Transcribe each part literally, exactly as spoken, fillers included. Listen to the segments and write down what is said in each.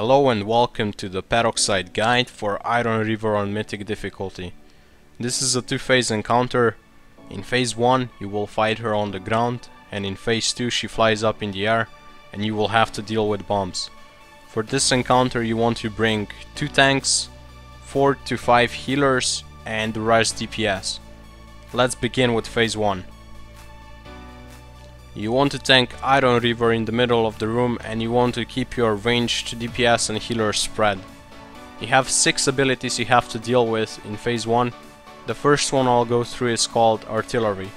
Hello and welcome to the Peroxide guide for Iron Reaver on Mythic difficulty. This is a two-phase encounter. In phase one you will fight her on the ground, and in phase two she flies up in the air and you will have to deal with bombs. For this encounter you want to bring two tanks, four to five healers and the rest D P S. Let's begin with phase one. You want to tank Iron Reaver in the middle of the room, and you want to keep your ranged D P S and healer spread. You have six abilities you have to deal with in phase one. The first one I'll go through is called Artillery.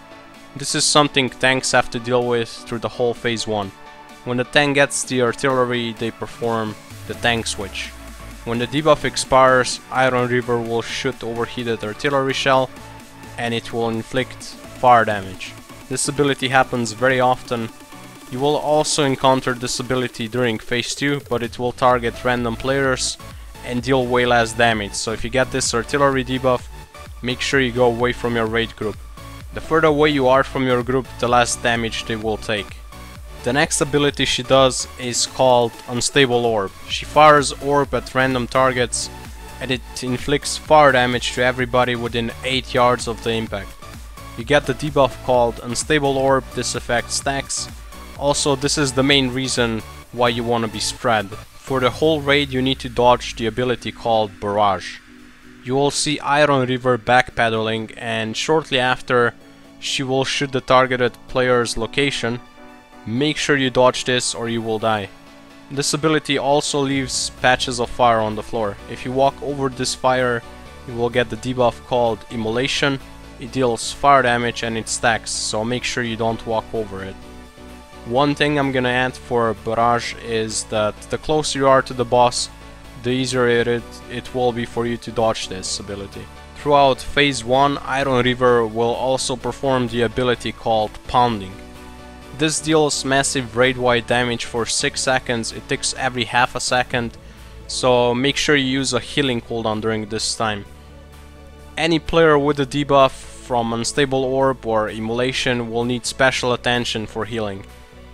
This is something tanks have to deal with through the whole phase one. When the tank gets the artillery, they perform the tank switch. When the debuff expires, Iron Reaver will shoot overheated artillery shell and it will inflict fire damage. This ability happens very often. You will also encounter this ability during phase two, but it will target random players and deal way less damage, so if you get this artillery debuff, make sure you go away from your raid group. The further away you are from your group, the less damage they will take. The next ability she does is called Unstable Orb. She fires orb at random targets and it inflicts fire damage to everybody within eight yards of the impact. You get the debuff called Unstable Orb. This effect stacks. Also, this is the main reason why you want to be spread. For the whole raid you need to dodge the ability called Barrage. You will see Iron Reaver backpedaling, and shortly after she will shoot the targeted player's location. Make sure you dodge this or you will die. This ability also leaves patches of fire on the floor. If you walk over this fire you will get the debuff called Immolation. It deals fire damage and it stacks, so make sure you don't walk over it. One thing I'm gonna add for Barrage is that the closer you are to the boss, the easier it, it will be for you to dodge this ability. Throughout phase one, Iron Reaver will also perform the ability called Pounding. This deals massive raid-wide damage for six seconds, it ticks every half a second, so make sure you use a healing cooldown during this time. Any player with a debuff from Unstable Orb or Immolation will need special attention for healing.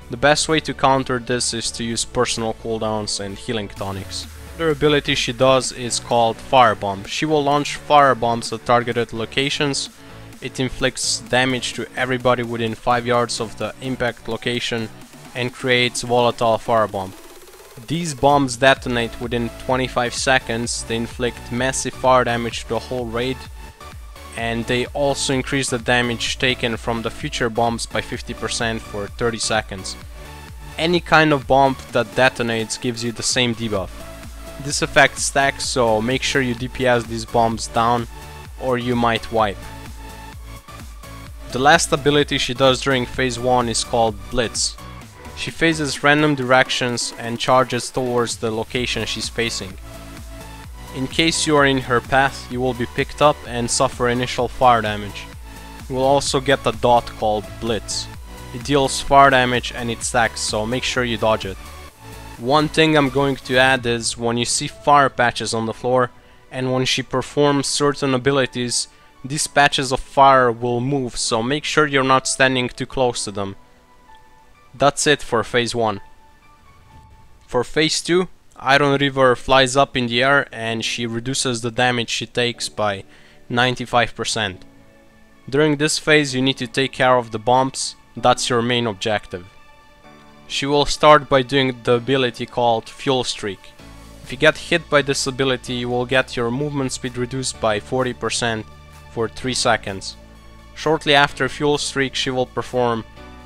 The best way to counter this is to use personal cooldowns and healing tonics. Another ability she does is called Firebomb. She will launch firebombs at targeted locations. It inflicts damage to everybody within five yards of the impact location and creates volatile firebomb. These bombs detonate within twenty-five seconds, they inflict massive fire damage to the whole raid, and they also increase the damage taken from the future bombs by fifty percent for thirty seconds. Any kind of bomb that detonates gives you the same debuff. This effect stacks, so make sure you D P S these bombs down or you might wipe. The last ability she does during phase one is called Blitz. She faces random directions and charges towards the location she's facing. In case you are in her path, you will be picked up and suffer initial fire damage. You will also get a dot called Blitz. It deals fire damage and it stacks, so make sure you dodge it. One thing I'm going to add is when you see fire patches on the floor and when she performs certain abilities, these patches of fire will move, so make sure you're not standing too close to them. That's it for phase one. For phase two, Iron Reaver flies up in the air and she reduces the damage she takes by ninety-five percent. During this phase you need to take care of the bombs, that's your main objective. She will start by doing the ability called Fuel Streak. If you get hit by this ability you will get your movement speed reduced by forty percent for three seconds. Shortly after Fuel Streak she will perform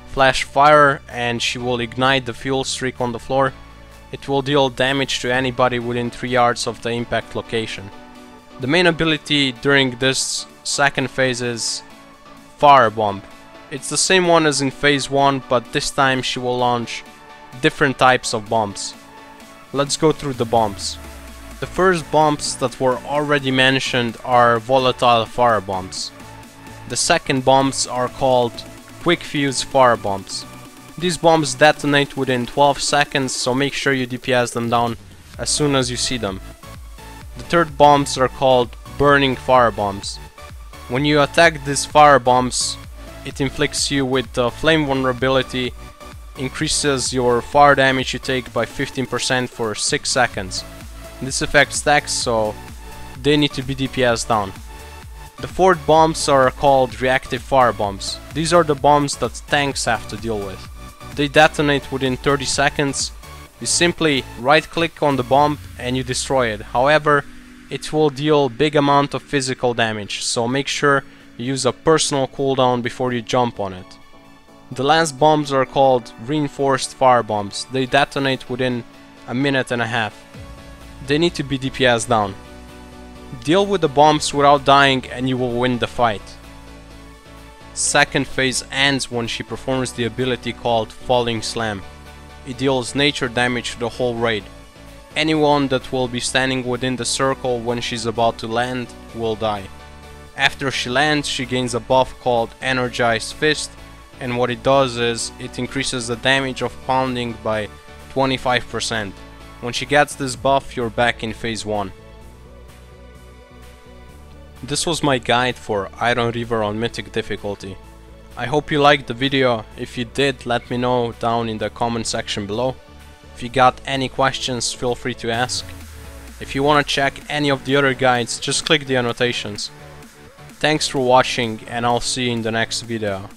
Flash Fire, and she will ignite the fuel streak on the floor. It will deal damage to anybody within three yards of the impact location. The main ability during this second phase is Firebomb. It's the same one as in phase one, but this time she will launch different types of bombs. Let's go through the bombs. The first bombs that were already mentioned are volatile firebombs. The second bombs are called Quick Fuse Fire Bombs. These bombs detonate within twelve seconds, so make sure you D P S them down as soon as you see them. The third bombs are called Burning Fire Bombs. When you attack these fire bombs, it inflicts you with the flame vulnerability increases your fire damage you take by fifteen percent for six seconds. This effect stacks, so they need to be D P S down. The fourth bombs are called reactive fire bombs. These are the bombs that tanks have to deal with. They detonate within thirty seconds. You simply right click on the bomb and you destroy it. However, it will deal big amount of physical damage, so make sure you use a personal cooldown before you jump on it. The last bombs are called reinforced fire bombs. They detonate within a minute and a half. They need to be D P S down. Deal with the bombs without dying and you will win the fight. Second phase ends when she performs the ability called Falling Slam. It deals nature damage to the whole raid. Anyone that will be standing within the circle when she's about to land will die. After she lands, she gains a buff called Energized Fist, and what it does is it increases the damage of pounding by twenty-five percent. When she gets this buff, you're back in phase one. This was my guide for Iron Reaver on Mythic difficulty. I hope you liked the video. If you did, let me know down in the comment section below. If you got any questions, feel free to ask. If you want to check any of the other guides, just click the annotations. Thanks for watching, and I'll see you in the next video.